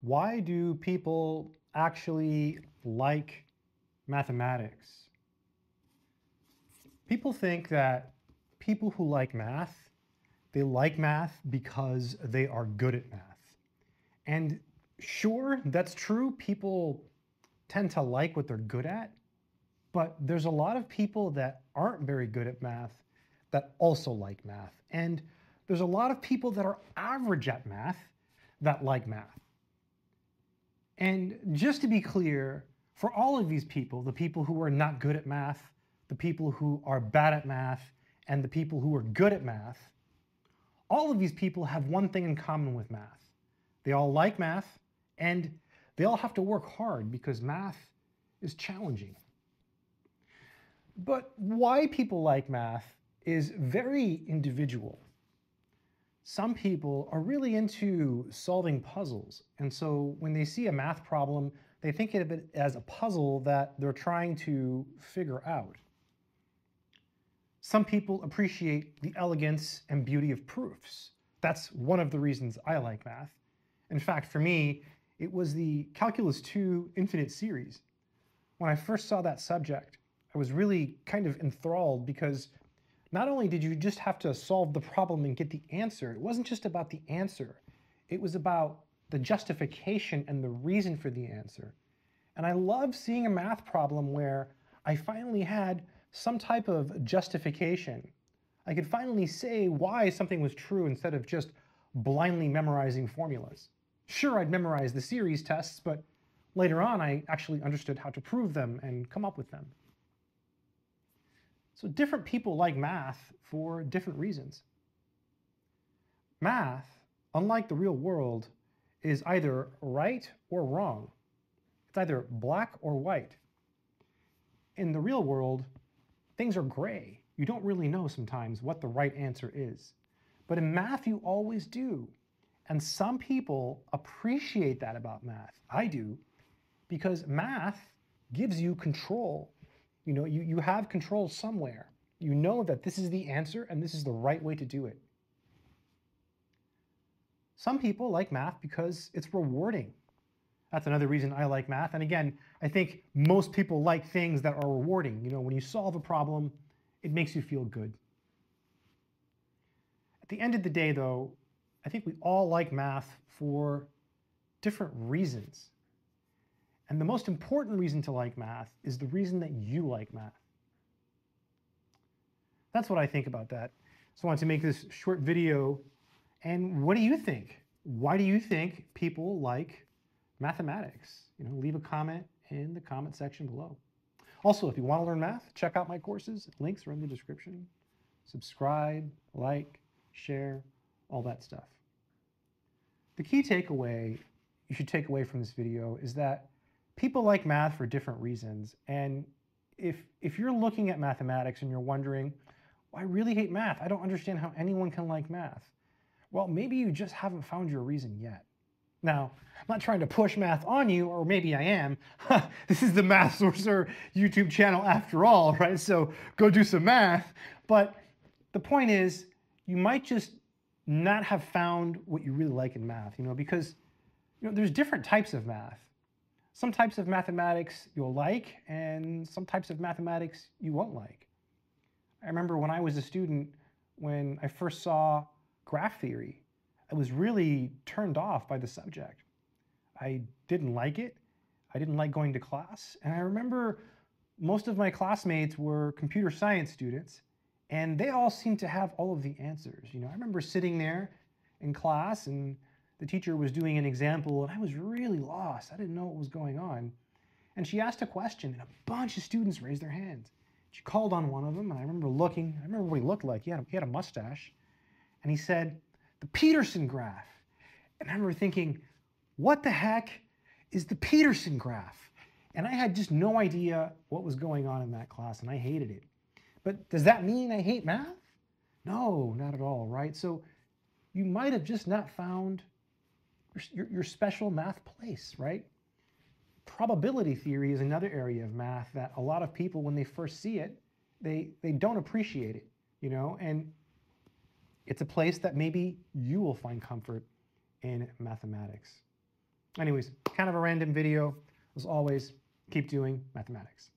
Why do people actually like mathematics? People think that people who like math, they like math because they are good at math. And sure, that's true. People tend to like what they're good at, but there's a lot of people that aren't very good at math that also like math. And there's a lot of people that are average at math that like math. And just to be clear, for all of these people, the people who are not good at math, the people who are bad at math, and the people who are good at math, all of these people have one thing in common with math. They all like math, and they all have to work hard because math is challenging. But why people like math is very individual. Some people are really into solving puzzles, and so when they see a math problem, they think of it as a puzzle that they're trying to figure out. Some people appreciate the elegance and beauty of proofs. That's one of the reasons I like math. In fact, for me, it was the Calculus 2 infinite series. When I first saw that subject, I was really kind of enthralled because not only did you just have to solve the problem and get the answer, it wasn't just about the answer. It was about the justification and the reason for the answer. And I love seeing a math problem where I finally had some type of justification. I could finally say why something was true instead of just blindly memorizing formulas. Sure, I'd memorize the series tests, but later on I actually understood how to prove them and come up with them. So different people like math for different reasons. Math, unlike the real world, is either right or wrong. It's either black or white. In the real world, things are gray. You don't really know sometimes what the right answer is. But in math, you always do. And some people appreciate that about math. I do, because math gives you control. You know, you have control somewhere. You know that this is the answer and this is the right way to do it. Some people like math because it's rewarding. That's another reason I like math. And again, I think most people like things that are rewarding. You know, when you solve a problem, it makes you feel good. At the end of the day, though, I think we all like math for different reasons. And the most important reason to like math is the reason that you like math. That's what I think about that. So I wanted to make this short video. And what do you think? Why do you think people like mathematics? You know, leave a comment in the comment section below. Also, if you want to learn math, check out my courses. Links are in the description. Subscribe, like, share, all that stuff. The key takeaway you should take away from this video is that people like math for different reasons, and if you're looking at mathematics and you're wondering, well, I really hate math, I don't understand how anyone can like math. Well, maybe you just haven't found your reason yet. Now, I'm not trying to push math on you, or maybe I am. This is the Math Sorcerer YouTube channel after all, right? So go do some math. But the point is, you might just not have found what you really like in math, you know, because you know, there's different types of math. Some types of mathematics you'll like, and some types of mathematics you won't like. I remember when I was a student, when I first saw graph theory, I was really turned off by the subject. I didn't like it. I didn't like going to class. And I remember most of my classmates were computer science students, and they all seemed to have all of the answers. You know, I remember sitting there in class, and the teacher was doing an example, and I was really lost. I didn't know what was going on. And she asked a question, and a bunch of students raised their hands. She called on one of them, and I remember looking. I remember what he looked like. He had a mustache. And he said, the Peterson graph. And I remember thinking, what the heck is the Peterson graph? And I had just no idea what was going on in that class, and I hated it. But does that mean I hate math? No, not at all, right? So you might have just not found your special math place, right? Probability theory is another area of math that a lot of people, when they first see it, they don't appreciate it, you know? And it's a place that maybe you will find comfort in mathematics. Anyways, kind of a random video. As always, keep doing mathematics.